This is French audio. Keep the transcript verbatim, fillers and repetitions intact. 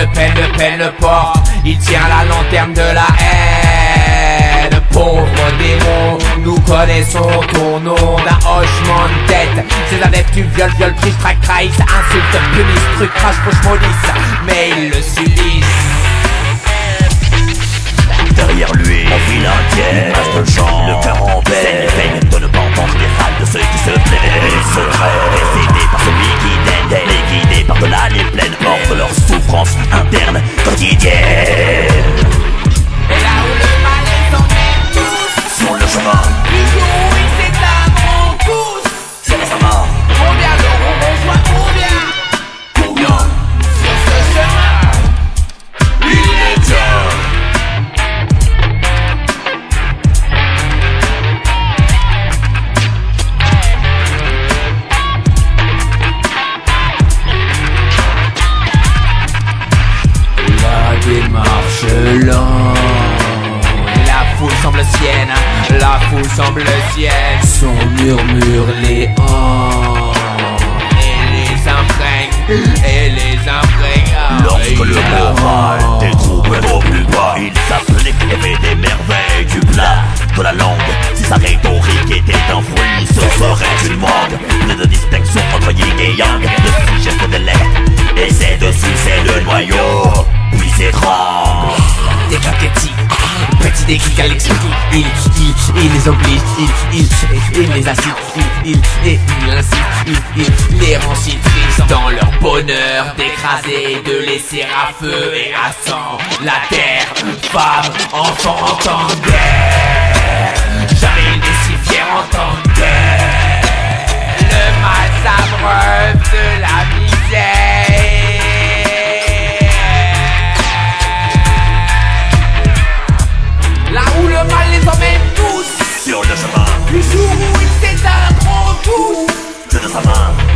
de peine, de peine le porte. Il tient la lanterne de la haine. Pauvre démon, nous connaissons ton nom d'un hochement de tête. Ses adeptes tu violes, violes, triche, traque, trahissent, insultes, punissent, truc, crache, fauche, maudisse. Mais il le subissent. Derrière lui, on vit l'intérêt, le champ, le cœur en paix. C'est une peine de ne pas entendre les râles de ceux qui se plairaient. Ils se créent, décédés par celui qui d'aidait, les guidés par de là les plaines, hors de leur souffrance interne quotidienne. La foule semble sienne, la foule semble sienne. Son murmure les hanche et les imprègne, et les imprègne. Lorsque le moral des troupes est au plus bas, il s'applique et fait des merveilles du plat de la langue. Si sa rhétorique était un fruit, ce serait une mangue. Plus de distinction entre yin et yang, le sujet se délègue, et c'est dessus c'est le noyau. Oui c'est grave. Déjà petit, petit déclic à l'explique. Il, il, il les oblige. Il, il, il les incite. Il, il, et il incite. Il, il les rend si tristes dans leur bonheur d'écraser, de laisser à feu et à sang la terre. Femme, enfant en temps de guerre, jamais il n'est si fier en temps de guerre. Le mal s'abreuve de la misère. Sur le chemin, le jour où ils s'éteindront tous, c'est de sa main.